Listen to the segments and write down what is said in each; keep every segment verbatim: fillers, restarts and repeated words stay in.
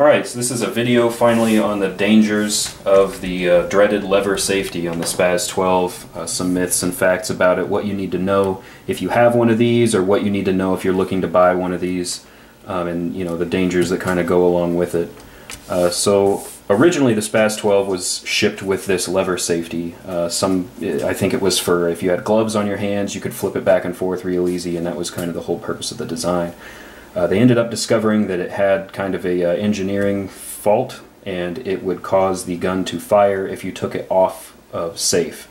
Alright, so this is a video finally on the dangers of the uh, dreaded lever safety on the SPAS twelve, uh, some myths and facts about it, what you need to know if you have one of these, or what you need to know if you're looking to buy one of these, um, and you know, the dangers that kind of go along with it. Uh, so originally the SPAS twelve was shipped with this lever safety. Uh, some, I think it was for if you had gloves on your hands, you could flip it back and forth real easy, and that was kind of the whole purpose of the design. Uh, they ended up discovering that it had kind of a uh, engineering fault, and it would cause the gun to fire if you took it off of safe.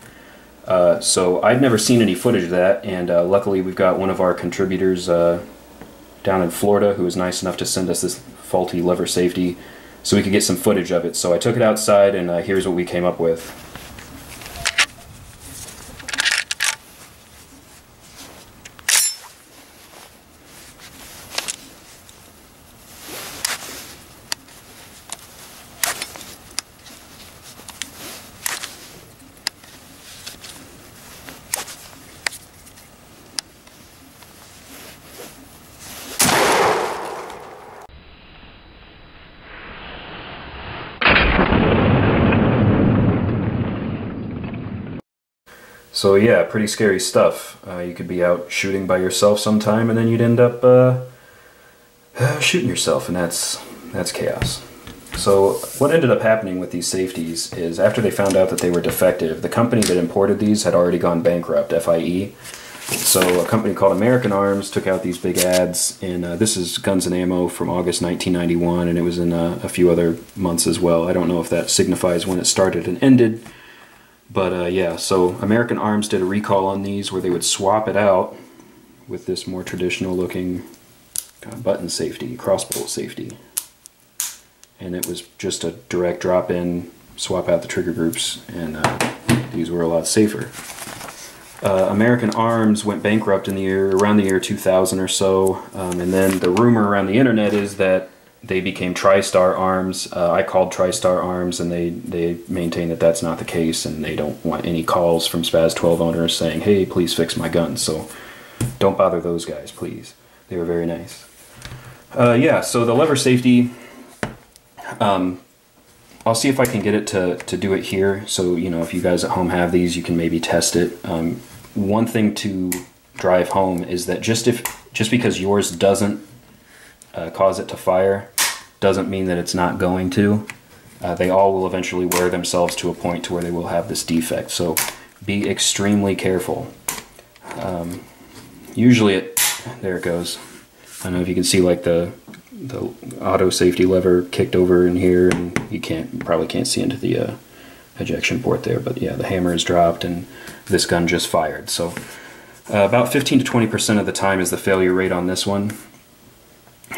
Uh, so I've never seen any footage of that, and uh, luckily we've got one of our contributors uh, down in Florida who was nice enough to send us this faulty lever safety so we could get some footage of it. So I took it outside, and uh, here's what we came up with. So yeah, pretty scary stuff. Uh, you could be out shooting by yourself sometime, and then you'd end up uh, uh, shooting yourself, and that's that's chaos. So what ended up happening with these safeties is, after they found out that they were defective, the company that imported these had already gone bankrupt, F I E. So a company called American Arms took out these big ads, and uh, this is Guns and Ammo from August nineteen ninety-one, and it was in uh, a few other months as well. I don't know if that signifies when it started and ended. But uh, yeah, so American Arms did a recall on these where they would swap it out with this more traditional looking uh, button safety, crossbolt safety. And it was just a direct drop in, swap out the trigger groups, and uh, these were a lot safer. Uh, American Arms went bankrupt in the year, around the year two thousand or so, um, and then the rumor around the internet is that they became TriStar Arms. Uh, I called TriStar Arms, and they, they maintain that that's not the case, and they don't want any calls from SPAS twelve owners saying, hey, please fix my gun, so don't bother those guys, please. They were very nice. Uh, yeah, so the lever safety, um, I'll see if I can get it to, to do it here, so you know, if you guys at home have these, you can maybe test it. Um, one thing to drive home is that just, if, just because yours doesn't Uh, cause it to fire doesn't mean that it's not going to. Uh, they all will eventually wear themselves to a point to where they will have this defect, so be extremely careful. Um, usually it, there it goes. I don't know if you can see like the, the auto safety lever kicked over in here, and you can't, you probably can't see into the uh, ejection port there, but yeah, the hammer is dropped and this gun just fired. So uh, about fifteen to twenty percent of the time is the failure rate on this one.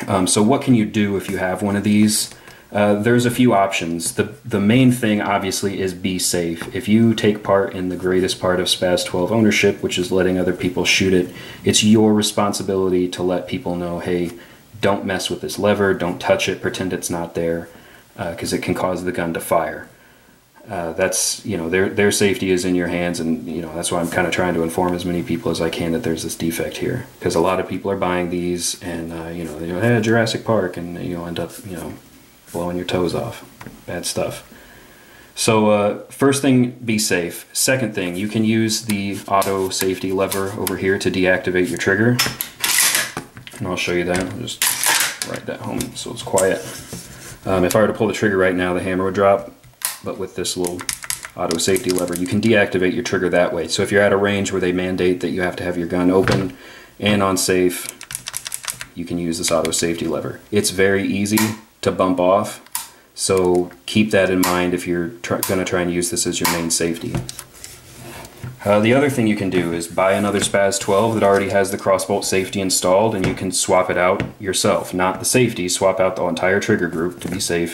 Um, so what can you do if you have one of these? Uh, there's a few options. The, the main thing, obviously, is be safe. If you take part in the greatest part of SPAS twelve ownership, which is letting other people shoot it, it's your responsibility to let people know, hey, don't mess with this lever, don't touch it, pretend it's not there, because uh, it can cause the gun to fire. Uh, that's, you know, their, their safety is in your hands, and, you know, that's why I'm kind of trying to inform as many people as I can that there's this defect here. Because a lot of people are buying these, and, uh, you know, they go, hey, Jurassic Park, and you'll end up, you know, blowing your toes off. Bad stuff. So, uh, first thing, be safe. Second thing, you can use the auto safety lever over here to deactivate your trigger. And I'll show you that. I'll just write that home so it's quiet. Um, if I were to pull the trigger right now, the hammer would drop. But with this little auto safety lever, you can deactivate your trigger that way. So if you're at a range where they mandate that you have to have your gun open and on safe, you can use this auto safety lever. It's very easy to bump off, so keep that in mind if you're try gonna try and use this as your main safety. Uh, the other thing you can do is buy another SPAS twelve that already has the crossbolt safety installed, and you can swap it out yourself. Not the safety, swap out the entire trigger group to be safe.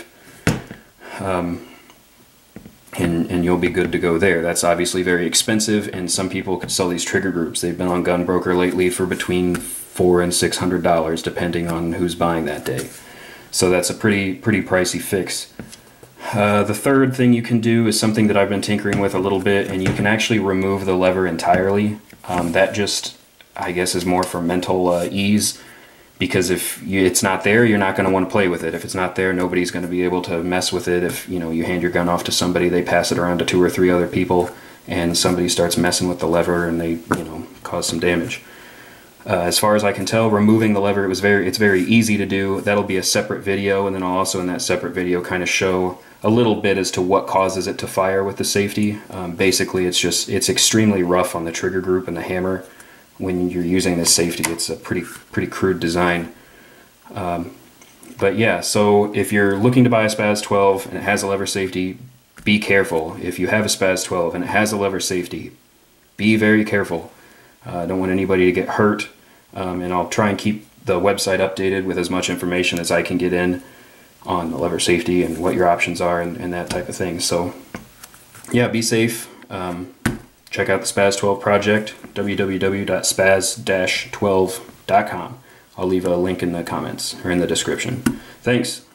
Um, And, and you'll be good to go there. That's obviously very expensive, and some people can sell these trigger groups. They've been on GunBroker lately for between four and six hundred dollars, depending on who's buying that day. So that's a pretty pretty pricey fix. Uh, the third thing you can do is something that I've been tinkering with a little bit, and you can actually remove the lever entirely. Um, that just, I guess, is more for mental uh, ease. because if you, it's not there, you're not going to want to play with it. If it's not there, nobody's going to be able to mess with it. If you know you hand your gun off to somebody, they pass it around to two or three other people, and somebody starts messing with the lever, and they you know cause some damage. Uh, as far as I can tell, removing the lever, it was very it's very easy to do. That'll be a separate video, and then I'll also in that separate video kind of show a little bit as to what causes it to fire with the safety. Um, basically, it's just it's extremely rough on the trigger group and the hammer when you're using this safety. It's a pretty pretty crude design. Um, but yeah, so if you're looking to buy a SPAS twelve and it has a lever safety, be careful. If you have a SPAS twelve and it has a lever safety, be very careful. I uh, don't want anybody to get hurt. Um, and I'll try and keep the website updated with as much information as I can get in on the lever safety and what your options are and, and that type of thing. So yeah, be safe. Um, check out the SPAS twelve project, w w w dot spaz dash twelve dot com. I'll leave a link in the comments or in the description. Thanks.